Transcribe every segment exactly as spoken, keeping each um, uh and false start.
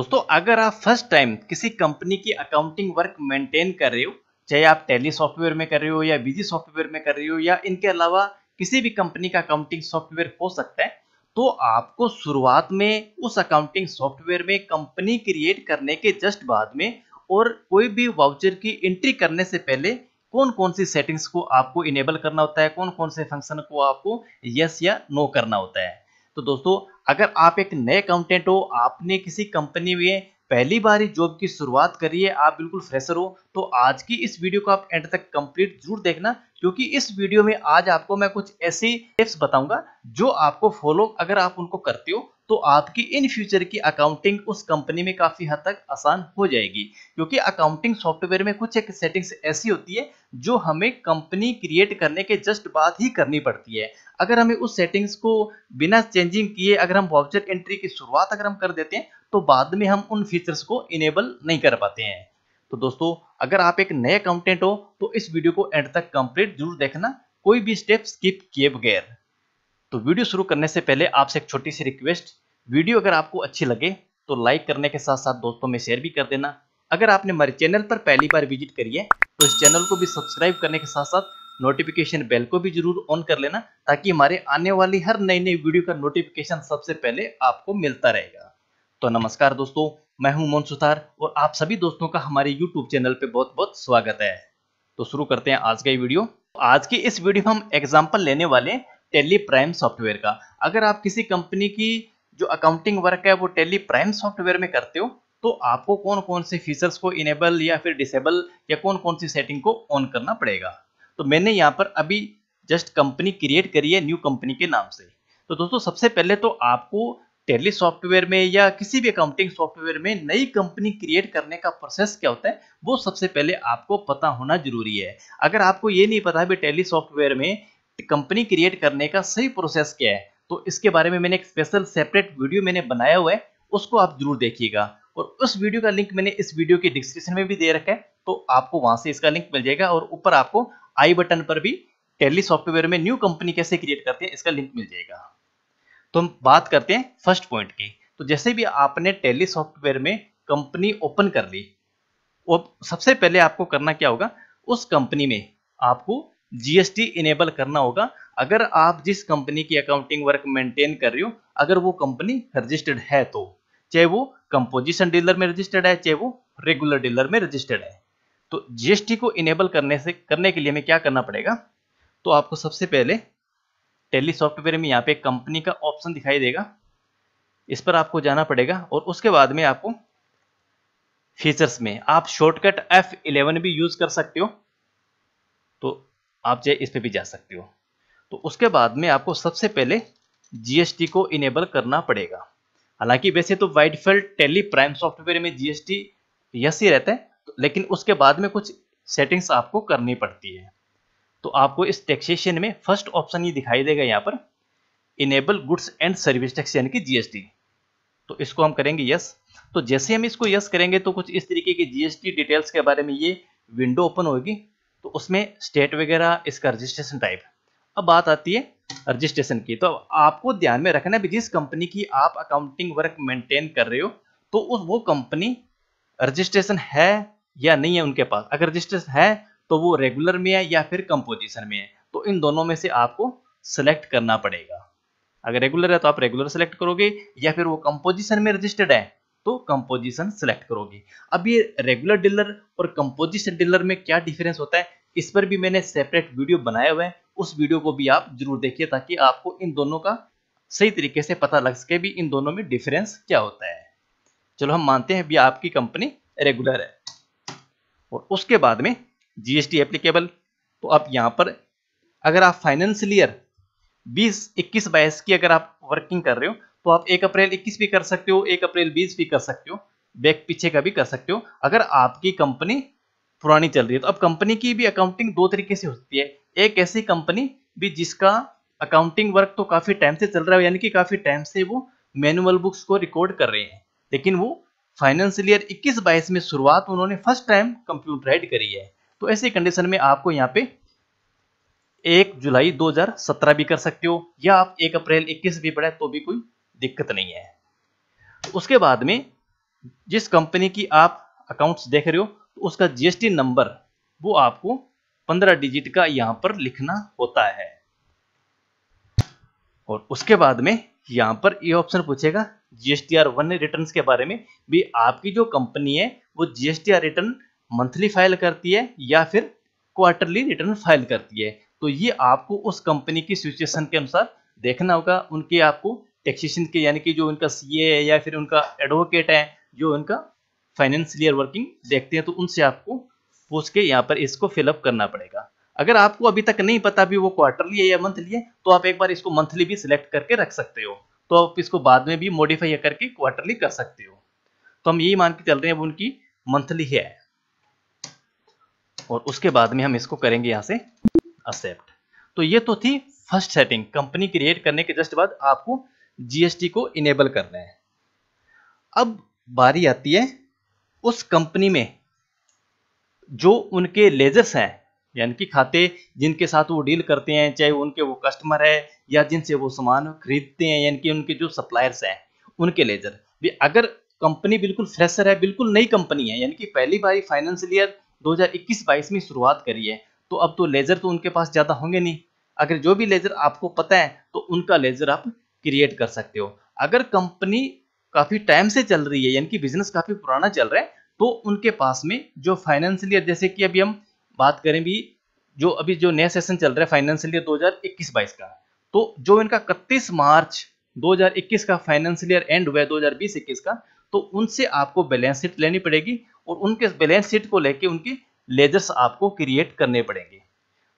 दोस्तों अगर आप फर्स्ट टाइम किसी कंपनी की अकाउंटिंग वर्क मेंटेन कर रहे हो, चाहे आप टैली सॉफ्टवेयर में कर रहे हो या बिजी सॉफ्टवेयर में कर रहे हो या इनके अलावा किसी भी कंपनी का अकाउंटिंग सॉफ्टवेयर हो सकता है, तो आपको शुरुआत में उस अकाउंटिंग सॉफ्टवेयर में कंपनी क्रिएट करने के जस्ट बाद में और कोई भी वाउचर की एंट्री करने से पहले कौन कौन सी सेटिंग्स को आपको इनेबल करना होता है, कौन कौन से फंक्शन को आपको यस या नो करना होता है। तो दोस्तों अगर आप एक नए अकाउंटेंट हो, आपने किसी कंपनी में पहली बार ही जॉब की शुरुआत करी है, आप बिल्कुल फ्रेशर हो, तो आज की इस वीडियो को आप एंड तक कंप्लीट जरूर देखना, क्योंकि इस वीडियो में आज आपको मैं कुछ ऐसी टिप्स बताऊंगा जो आपको फॉलो अगर आप उनको करते हो तो आपकी इन फ्यूचर की अकाउंटिंग उस कंपनी में काफ़ी हद तक आसान हो जाएगी। क्योंकि अकाउंटिंग सॉफ्टवेयर में कुछ एक सेटिंग्स ऐसी होती है जो हमें कंपनी क्रिएट करने के जस्ट बाद ही करनी पड़ती है। अगर हमें उस सेटिंग्स को बिना चेंजिंग किए अगर हम वाउचर एंट्री की शुरुआत अगर हम कर देते हैं तो बाद में हम उन फीचर्स को इनेबल नहीं कर पाते हैं। तो दोस्तों अगर आप एक नए अकाउंटेंट हो तो इस वीडियो को एंड तक कंप्लीट जरूर देखना, कोई भी स्टेप स्किप किए बगैर। तो वीडियो शुरू करने से पहले आपसे एक छोटी सी रिक्वेस्ट, वीडियो अगर आपको अच्छी लगे तो लाइक करने के साथ साथ दोस्तों में शेयर भी कर देना। अगर आपने हमारे चैनल पर पहली बार विजिट करी है तो इस चैनल को भी सब्सक्राइब करने के साथ साथ नोटिफिकेशन बेल को भी जरूर ऑन कर लेना, ताकि हमारे आने वाली हर नई नई वीडियो का नोटिफिकेशन सबसे पहले आपको मिलता रहेगा। तो नमस्कार दोस्तों, मैं हूं मोहन सुथार और आप सभी दोस्तों का हमारे यूट्यूब चैनल पर बहुत बहुत स्वागत है। तो शुरू करते हैं आज का ये वीडियो। आज की इस वीडियो में हम एग्जाम्पल लेने वाले हैं टैली प्राइम सॉफ्टवेयर का। अगर आप किसी कंपनी की जो अकाउंटिंग वर्क है वो टैली प्राइम सॉफ्टवेयर में करते हो तो आपको कौन कौन से फीचर्स को इनेबल या फिर डिसेबल या कौन कौन सी सेटिंग को ऑन करना पड़ेगा। तो मैंने यहाँ पर अभी जस्ट कंपनी क्रिएट करी है न्यू कंपनी के नाम से। तो दोस्तों सबसे पहले तो आपको टैली सॉफ्टवेयर में या किसी भी अकाउंटिंग सॉफ्टवेयर में नई कंपनी क्रिएट करने का प्रोसेस क्या होता है वो सबसे पहले आपको पता होना जरूरी है। अगर आपको ये नहीं पता भी टैली सॉफ्टवेयर में कंपनी क्रिएट करने का सही प्रोसेस क्या है तो इसके बारे में मैंने एक स्पेशल सेपरेट वीडियो मैंने बनाया हुआ है, उसको आप जरूर देखिएगा। और उस वीडियो का लिंक मैंने इस वीडियो के डिस्क्रिप्शन में भी दे रखा है, तो आपको वहां से इसका लिंक मिल जाएगा। और ऊपर आपको आई बटन पर भी टैली सॉफ्टवेयर में न्यू कंपनी कैसे क्रिएट करते हैं इसका लिंक मिल जाएगा। तो हम बात करते हैं फर्स्ट पॉइंट की। तो जैसे भी आपने टैली सॉफ्टवेयर में कंपनी ओपन कर ली, सबसे पहले आपको करना क्या होगा, उस कंपनी में आपको जीएसटी इनेबल करना होगा। अगर आप जिस कंपनी की अकाउंटिंग वर्क मेंटेन कर रहे हो, अगर वो कंपनी रजिस्टर्ड है तो, चाहे वो कंपोजिशन डीलर में रजिस्टर्ड है चाहे वो रेगुलर डीलर में रजिस्टर्ड है, तो जीएसटी को इनेबल करने से करने के लिए हमें क्या करना पड़ेगा। तो आपको सबसे पहले टैली सॉफ्टवेयर में यहाँ पे कंपनी का ऑप्शन दिखाई देगा, इस पर आपको जाना पड़ेगा। और उसके बाद में आपको फीचर्स में आप शॉर्टकट एफ इलेवन भी यूज कर सकते हो, तो आप चाहे इस पे भी जा सकते हो। तो उसके बाद में आपको सबसे पहले जीएसटी को इनेबल करना पड़ेगा। हालांकि वैसे तो by default tally prime software में जीएसटी यस ही रहता है, लेकिन उसके बाद में कुछ सेटिंग्स आपको करनी पड़ती है। तो आपको इस टैक्सेशन में फर्स्ट ऑप्शन ये दिखाई देगा यहाँ पर, enable goods and service tax यानी कि जीएसटी, तो इसको हम करेंगे यस। तो जैसे हम इसको यस करेंगे तो कुछ इस तरीके की जीएसटी डिटेल्स के बारे में ये विंडो ओपन होगी। तो उसमें स्टेट वगैरह, इसका रजिस्ट्रेशन टाइप। अब बात आती है रजिस्ट्रेशन की, तो आपको ध्यान में रखना है कि जिस कंपनी की आप अकाउंटिंग वर्क मेंटेन कर रहे हो तो उस वो कंपनी रजिस्ट्रेशन है या नहीं है उनके पास। अगर रजिस्ट्रेशन है तो वो रेगुलर में है या फिर कंपोजिशन में है, तो इन दोनों में से आपको सेलेक्ट करना पड़ेगा। अगर रेगुलर है तो आप रेगुलर सेलेक्ट करोगे, या फिर वो कंपोजिशन में रजिस्टर्ड है तो कंपोजिशन सेलेक्ट करोगे। अब ये रेगुलर डीलर और कंपोजिशन डीलर में क्या डिफरेंस होता है इस पर भी मैंने सेपरेट वीडियो बनाया हुआ है, उस वीडियो को भी आप जरूर देखिए ताकि आपको इन दोनों का सही तरीके से पता लग सके भी इन दोनों में डिफरेंस क्या होता है। चलो हम मानते हैं भी आपकी कंपनी रेगुलर है। और उसके बाद में जीएसटी एप्लीकेबल, तो आप यहाँ पर अगर आप फाइनेंशियल ईयर बीस इक्कीस बाईस की अगर आप वर्किंग कर रहे हो तो आप एक अप्रैल इक्कीस भी कर सकते हो, एक अप्रैल बीस भी कर सकते हो, बैक पीछे का भी कर सकते हो। अगर आपकी कंपनी पुरानी चल रही है तो अब कंपनी की भी अकाउंटिंग दो तरीके से होती है। एक ऐसी कंपनी भी जिसका अकाउंटिंग वर्क तो काफ़ी टाइम से चल रहा है, यानी कि काफ़ी टाइम से वो मैनुअल बुक्स को रिकॉर्ड कर रहे हैं, लेकिन वो फाइनेंशियल ईयर इक्कीस बाईस में शुरुआत उन्होंने फर्स्ट टाइम कंप्यूटराइड करी है। तो ऐसी कंडीशन में आपको यहाँ पे एक जुलाई दो हज़ार सत्रह भी कर सकते हो, या आप एक अप्रैल इक्कीस भी पड़े तो भी कोई दिक्कत नहीं है। उसके बाद में जिस कंपनी की आप अकाउंट्स देख रहे हो तो उसका जीएसटी नंबर वो आपको पंद्रह डिजिट का यहां पर लिखना होता है। और उसके बाद में यहां पर ये ऑप्शन पूछेगा जीएसटीआर वन रिटर्न्स के बारे में भी, आपकी जो कंपनी है वो जीएसटीआर रिटर्न मंथली फाइल करती है या फिर क्वार्टरली रिटर्न फाइल करती है। तो ये आपको उस कंपनी की सिचुएशन के अनुसार देखना होगा। उनके आपको टैक्सेशन के यानी कि जो उनका सीए है या फिर उनका एडवोकेट है जो उनका फाइनेंशियल वर्किंग देखते हैं, तो उनसे आपको पूछ के यहाँ पर इसको फिलअप करना पड़ेगा। अगर आपको अभी तक नहीं पता भी वो क्वार्टरली है या मंथली है, तो आप एक बार इसको मंथली भी सिलेक्ट करके रख सकते हो, तो आप इसको बाद में भी मॉडिफाई करके क्वार्टरली कर सकते हो। तो हम यही मान के चल रहे हैं वो उनकी मंथली है। और उसके बाद में हम इसको करेंगे यहाँ से एक्सेप्ट। तो ये तो थी फर्स्ट सेटिंग, कंपनी क्रिएट करने के जस्ट बाद आपको जीएसटी को इनेबल करना है। अब बारी आती है उस कंपनी में जो उनके लेजर्स हैं, यानी कि खाते जिनके साथ वो डील करते हैं, चाहे उनके वो कस्टमर है या जिनसे वो सामान खरीदते हैं, यानी कि उनके जो सप्लायर्स हैं उनके लेजर भी। अगर कंपनी बिल्कुल फ्रेशर है, बिल्कुल नई कंपनी है, यानी कि पहली बार फाइनेंशियल ईयर दो हज़ार इक्कीस बाईस में शुरुआत करी है, तो अब तो लेजर तो उनके पास ज़्यादा होंगे नहीं। अगर जो भी लेजर आपको पता है तो उनका लेजर आप क्रिएट कर सकते हो। अगर कंपनी काफ़ी टाइम से चल रही है, यानी कि बिजनेस काफ़ी पुराना चल रहा है, तो उनके पास में जो फाइनेंशियल ईयर, जैसे कि अभी हम बात करें भी जो अभी जो नया सेशन चल रहा है फाइनेंशियल ईयर दो हज़ार इक्कीस बाईस का, तो जो इनका इकतीस मार्च दो हज़ार इक्कीस का फाइनेंशियल ईयर एंड हुआ है दो हज़ार बीस इक्कीस का, तो उनसे आपको बैलेंस शीट लेनी पड़ेगी और उनके बैलेंस शीट को लेके उनके लेजर्स आपको क्रिएट करने पड़ेंगे।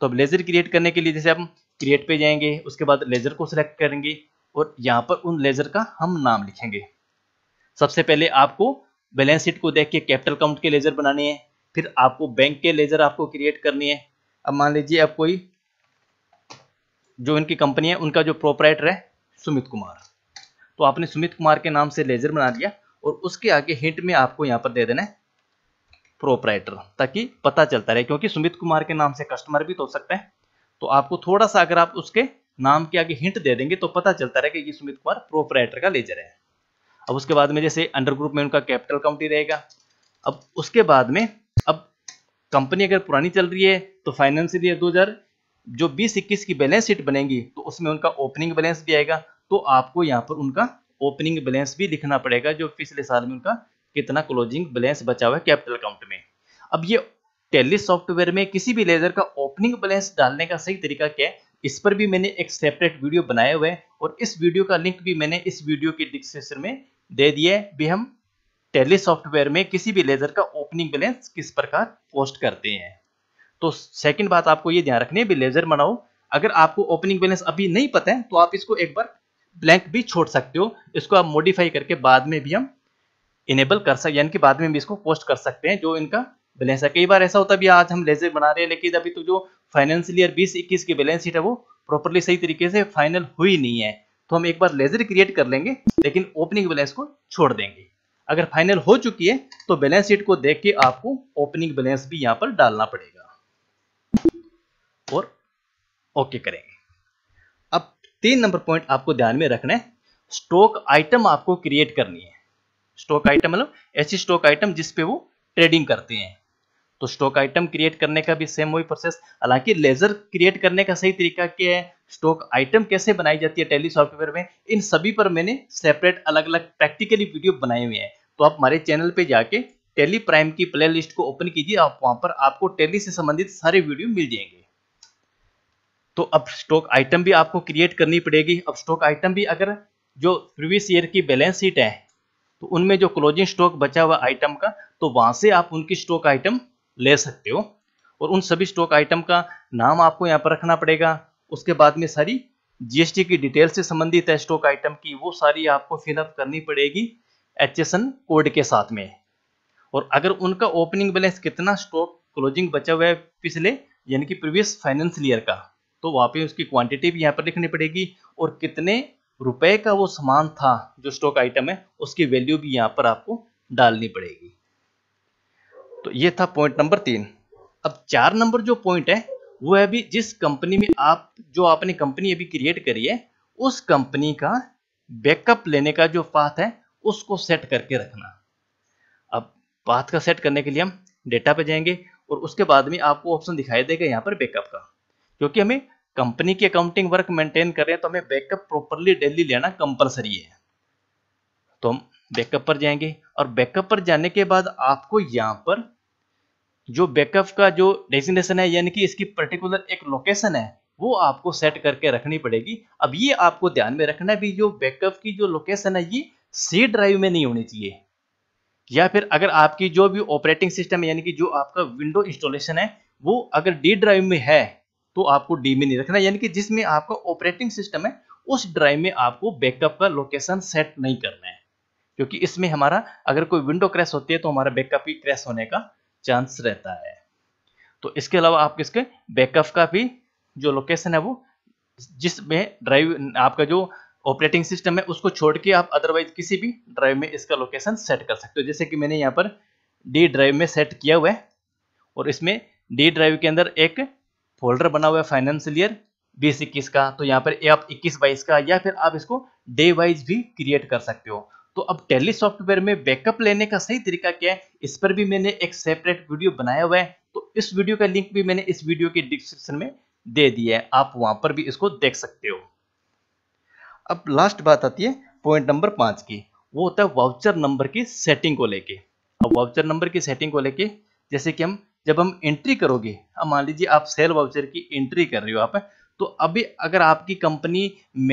तो अब लेजर क्रिएट करने के लिए जैसे हम क्रिएट पे जाएंगे, उसके बाद लेजर को सिलेक्ट करेंगे और यहाँ पर उन लेजर का हम नाम लिखेंगे। सबसे पहले आपको बैलेंस शीट को देख के कैपिटल काउंट के लेजर बनाने हैं, फिर आपको बैंक के लेजर आपको क्रिएट करनी है। अब मान लीजिए अब कोई जो इनकी कंपनी है उनका जो प्रोपराइटर है सुमित कुमार, तो आपने सुमित कुमार के नाम से लेजर बना लिया और उसके आगे हिंट में आपको यहाँ पर दे देना है प्रोपराइटर, ताकि पता चलता रहे, क्योंकि सुमित कुमार के नाम से कस्टमर भी तो हो सकता है। तो आपको थोड़ा सा अगर आप उसके नाम के आगे हिंट दे देंगे तो पता चलता रहेगा कि ये सुमित कुमार प्रोपराइटर का लेजर है। अब उसके बाद में जैसे अंडर ग्रुप में उनका कैपिटल काउंट ही रहेगा। अब उसके बाद में अब कंपनी अगर पुरानी चल रही है तो फाइनेंशियल ईयर दो हज़ार बीस इक्कीस की बैलेंस शीट बनेगी, तो उसमें उनका ओपनिंग बैलेंस भी आएगा, तो आपको यहाँ पर उनका ओपनिंग बैलेंस भी लिखना पड़ेगा, जो पिछले साल में उनका कितना क्लोजिंग बैलेंस बचा हुआ है कैपिटल अकाउंट में। अब ये टैली सॉफ्टवेयर में किसी भी लेजर का ओपनिंग बैलेंस डालने का सही तरीका क्या है, इस पर भी मैंने एक सेपरेट वीडियो बनाए हुए हैं और इस वीडियो का लिंक भी मैंने इस वीडियो के डिस्क्रिप्शन में दे दिया है। भी हम टैली सॉफ्टवेयर में किसी भी लेजर का ओपनिंग बैलेंस किस प्रकार पोस्ट करते हैं। तो सेकंड बात आपको ये ध्यान रखनी है, भी लेजर बनाओ, अगर आपको ओपनिंग बैलेंस अभी नहीं पता है तो आप इसको एक बार ब्लैंक भी छोड़ सकते हो, इसको आप मॉडिफाई करके बाद में भी हम इनेबल कर सकते, यानी कि बाद में भी इसको पोस्ट कर सकते हैं जो इनका बैलेंस है। कई बार ऐसा होता है भी आज हम लेजर बना रहे हैं लेकिन अभी तो जो फाइनेंशियल ईयर बीस इक्कीस की बैलेंस शीट है वो प्रॉपरली सही तरीके से फाइनल हुई नहीं है, तो हम एक बार लेजर क्रिएट कर लेंगे लेकिन ओपनिंग बैलेंस को छोड़ देंगे। अगर फाइनल हो चुकी है तो बैलेंस शीट को देख के आपको ओपनिंग बैलेंस भी यहाँ पर डालना पड़ेगा और ओके करेंगे। अब तीन नंबर पॉइंट आपको ध्यान में रखना है, स्टॉक आइटम आपको क्रिएट करनी है। स्टॉक आइटम मतलब ऐसी स्टॉक आइटम जिसपे वो ट्रेडिंग करते हैं, तो स्टॉक आइटम क्रिएट करने का भी सेम वही प्रोसेस। हालांकि लेजर क्रिएट करने का सही तरीका क्या है, स्टॉक आइटम कैसे बनाई जाती है टैली सॉफ्टवेयर में, इन सभी पर मैंने सेपरेट अलग अलग प्रैक्टिकली वीडियो बनाए हुए हैं। तो आप हमारे चैनल पे जाके टैली प्राइम की प्लेलिस्ट को ओपन कीजिए, आप वहां पर आपको टैली से संबंधित सारे वीडियो मिल जाएंगे। तो अब स्टॉक आइटम भी आपको क्रिएट करनी पड़ेगी। अब स्टॉक आइटम भी अगर जो प्रीवियस ईयर की बैलेंस शीट है तो उनमें जो क्लोजिंग स्टॉक बचा हुआ आइटम का, तो वहां से आप उनकी स्टॉक आइटम ले सकते हो और उन सभी स्टॉक आइटम का नाम आपको यहाँ पर रखना पड़ेगा। उसके बाद में सारी जीएसटी की डिटेल से संबंधित है स्टॉक आइटम की, वो सारी आपको फिलअप करनी पड़ेगी एचएसएन कोड के साथ में। और अगर उनका ओपनिंग बैलेंस कितना स्टॉक क्लोजिंग बचा हुआ है पिछले यानी कि प्रीवियस फाइनेंशियल ईयर का, तो वहाँ पे उसकी क्वांटिटी भी यहाँ पर लिखनी पड़ेगी और कितने रुपए का वो सामान था जो स्टॉक आइटम है उसकी वैल्यू भी यहाँ पर आपको डालनी पड़ेगी। तो ये था पॉइंट नंबर तीन। अब चार नंबर जो पॉइंट है वो है भी जिस कंपनी में आप जो आपने कंपनी अभी क्रिएट करी है उस कंपनी का बैकअप लेने का जो पाथ है उसको सेट करके रखना। पाथ का सेट करने के लिए हम डेटा पे जाएंगे और उसके बाद में आपको ऑप्शन दिखाई देगा यहाँ पर बैकअप का, क्योंकि हमें कंपनी की अकाउंटिंग वर्क मेंटेन कर रहे हैं तो हमें बैकअप प्रॉपरली डेली लेना कंपलसरी है। तो हम बैकअप पर जाएंगे और बैकअप पर जाने के बाद आपको यहाँ पर जो बैकअप का जो डेस्टिनेशन है यानी कि इसकी पर्टिकुलर एक लोकेशन है वो आपको सेट करके रखनी पड़ेगी। अब ये आपको ध्यान में रखना भी जो बैकअप की जो लोकेशन है ये सी ड्राइव में नहीं होनी चाहिए, या फिर अगर आपकी जो भी ऑपरेटिंग सिस्टम यानी कि जो आपका विंडो इंस्टॉलेशन है वो अगर डी ड्राइव में है तो आपको डी में नहीं रखना, यानी कि जिसमें आपका ऑपरेटिंग सिस्टम है उस ड्राइव में आपको बैकअप का लोकेशन सेट नहीं करना है, क्योंकि इसमें हमारा अगर कोई विंडो क्रैश होती है तो हमारा बैकअप भी क्रैश होने का चांस रहता है। तो इसके अलावा आपके इसके बैकअप का भी जो लोकेशन है वो जिसमें ड्राइव आपका जो ऑपरेटिंग सिस्टम है उसको छोड़ के आप अदरवाइज किसी भी ड्राइव में इसका लोकेशन सेट कर सकते हो, जैसे कि मैंने यहाँ पर डी ड्राइव में सेट किया हुआ है और इसमें डी ड्राइव के अंदर एक फोल्डर बना हुआ है फाइनेंशियल ईयर बीस इक्कीस का, तो यहाँ पर आप इक्कीस बाईस का या फिर आप इसको डे वाइज भी क्रिएट कर सकते हो। तो अब टैली सॉफ्टवेयर में बैकअप लेने का सही तरीका क्या है इस पर भी मैंने एक सेपरेट वीडियो बनाया हुआ है, तो इस वीडियो का लिंक भी मैंने इस वीडियो के डिस्क्रिप्शन में दे दिया है, आप वहां पर भी इसको देख सकते हो। अब लास्ट बात आती है पॉइंट नंबर पांच की, वो होता है वाउचर नंबर की सेटिंग को लेके। अब वाउचर नंबर की सेटिंग को लेके जैसे कि हम जब हम एंट्री करोगे, अब मान लीजिए आप सेल वाउचर की एंट्री कर रहे हो आप, तो अभी अगर आपकी कंपनी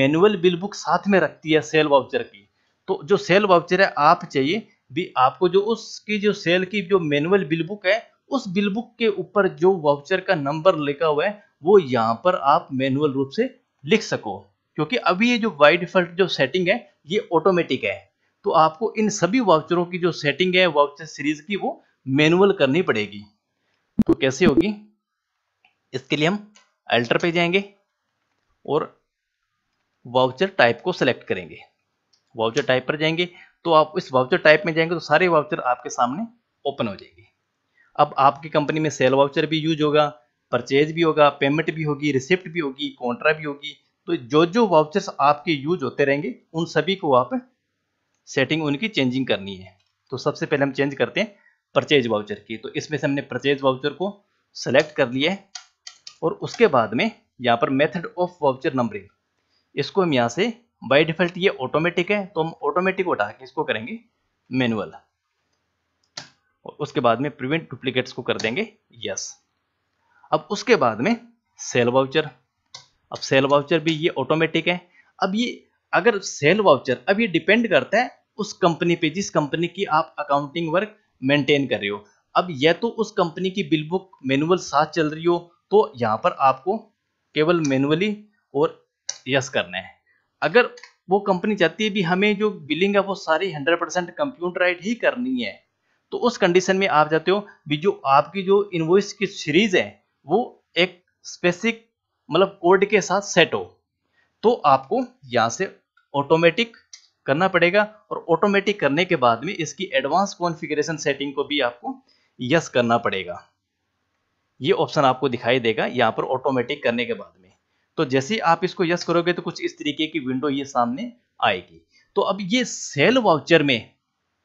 मैनुअल बिल बुक साथ में रखती है सेल वाउचर की, तो जो सेल वाउचर है आप चाहिए भी आपको जो उसकी जो सेल की जो मैनुअल बिल बुक है उस बिल बुक के ऊपर जो वाउचर का नंबर लिखा हुआ है वो यहाँ पर आप मैनुअल रूप से लिख सको, क्योंकि अभी ये जो बाय डिफॉल्ट जो सेटिंग है ये ऑटोमेटिक है, तो आपको इन सभी वाउचरों की जो सेटिंग है वाउचर सीरीज की वो मैनुअल करनी पड़ेगी। तो कैसे होगी इसके लिए हम अल्टर पे जाएंगे और वाउचर टाइप को सिलेक्ट करेंगे, वाउचर टाइप पर जाएंगे तो आप इस वाउचर टाइप में जाएंगे तो सारे वाउचर आपके सामने ओपन हो जाएंगे। अब आपकी कंपनी में सेल वाउचर भी यूज होगा, परचेज भी होगा, पेमेंट भी होगी, रिसिप्ट भी होगी, कॉन्ट्रा भी होगी, तो जो जो वाउचर्स आपके यूज होते रहेंगे उन सभी को आप सेटिंग उनकी चेंजिंग करनी है। तो सबसे पहले हम चेंज करते हैं परचेज वाउचर की, तो इसमें से हमने परचेज वाउचर को सेलेक्ट कर लिया है और उसके बाद में यहाँ पर मेथड ऑफ वाउचर नंबरिंग इसको हम यहाँ से बाय डिफॉल्ट ये ऑटोमेटिक है तो हम ऑटोमेटिक उठा के इसको करेंगे मैनुअल, और उसके बाद में प्रिवेंट डुप्लीकेट्स को कर देंगे यस। अब उसके बाद में सेल वाउचर, अब सेल वाउचर भी ये ऑटोमेटिक है। अब ये अगर सेल वाउचर अब ये डिपेंड करता है उस कंपनी पे जिस कंपनी की आप अकाउंटिंग वर्क मेंटेन कर रहे हो, अब या तो उस कंपनी की बिल बुक मैनुअल साथ चल रही हो तो यहाँ पर आपको केवल मैनुअली और यस करना है, अगर वो कंपनी चाहती है भी हमें जो बिलिंग है वो सारी हंड्रेड परसेंट कंप्यूटराइज ही करनी है, तो उस कंडीशन में आप जाते हो भी जो आपकी जो इनवॉइस की सीरीज है वो एक स्पेसिफिक मतलब कोड के साथ सेट हो, तो आपको यहाँ से ऑटोमेटिक करना पड़ेगा और ऑटोमेटिक करने के बाद में इसकी एडवांस कॉन्फ़िगरेशन सेटिंग को भी आपको यस करना पड़ेगा। ये ऑप्शन आपको दिखाई देगा यहाँ पर ऑटोमेटिक करने के बाद में, तो जैसे आप इसको यस करोगे तो कुछ इस तरीके की विंडो ये सामने आएगी। तो अब ये सेल वाउचर में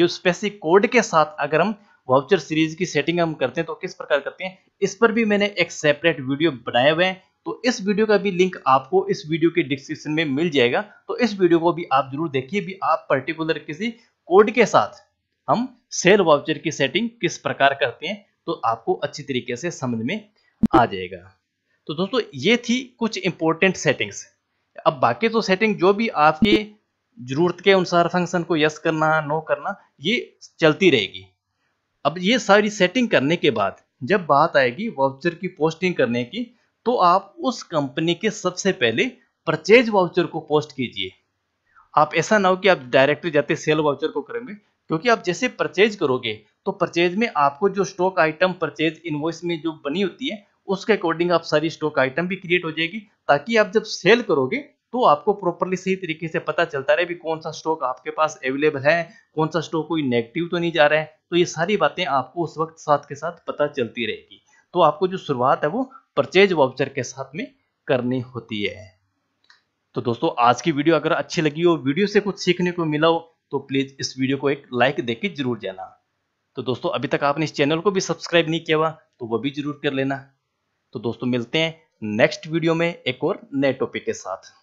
जो स्पेसिफिक कोड के साथ अगर हम वाउचर सीरीज की सेटिंग हम करते हैं तो किस प्रकार करते हैं इस पर भी मैंने एक सेपरेट वीडियो बनाए हुए हैं, तो इस वीडियो का भी लिंक आपको इस वीडियो के डिस्क्रिप्शन में मिल जाएगा, तो इस वीडियो को भी आप जरूर देखिए भी आप पर्टिकुलर किसी कोड के साथ हम सेल वाउचर की सेटिंग किस प्रकार करते हैं, तो आपको अच्छी तरीके से समझ में आ जाएगा। तो दोस्तों ये थी कुछ इंपॉर्टेंट सेटिंग्स। अब बाकी तो सेटिंग जो भी आपके जरूरत के अनुसार फंक्शन को यस करना नो करना ये चलती रहेगी। अब ये सारी सेटिंग करने के बाद जब बात आएगी वाउचर की पोस्टिंग करने की, तो आप उस कंपनी के सबसे पहले परचेज वाउचर को पोस्ट कीजिए। आप ऐसा ना हो कि आप डायरेक्टली जाते सेल वाउचर को करेंगे, क्योंकि आप जैसे परचेज करोगे तो परचेज में आपको जो स्टॉक आइटम परचेज इनवॉइस में जो बनी होती है उसके अकॉर्डिंग आप सारी स्टॉक आइटम भी क्रिएट हो जाएगी, ताकि आप जब सेल करोगे तो आपको प्रॉपरली सही तरीके से पता चलता रहे भी कौन सा स्टॉक आपके पास अवेलेबल है, कौन सा स्टॉक कोई नेगेटिव तो नहीं जा रहा है, तो ये सारी बातें आपको उस वक्त साथ के साथ पता चलती रहेगी। तो आपको जो शुरुआत है वो परचेज वाउचर के साथ में करनी होती है। तो दोस्तों आज की वीडियो अगर अच्छी लगी हो, वीडियो से कुछ सीखने को मिला हो, तो प्लीज़ इस वीडियो को एक लाइक देके जरूर जाना। तो दोस्तों अभी तक आपने इस चैनल को भी सब्सक्राइब नहीं किया हुआ तो वो भी जरूर कर लेना। तो दोस्तों मिलते हैं नेक्स्ट वीडियो में एक और नए टॉपिक के साथ।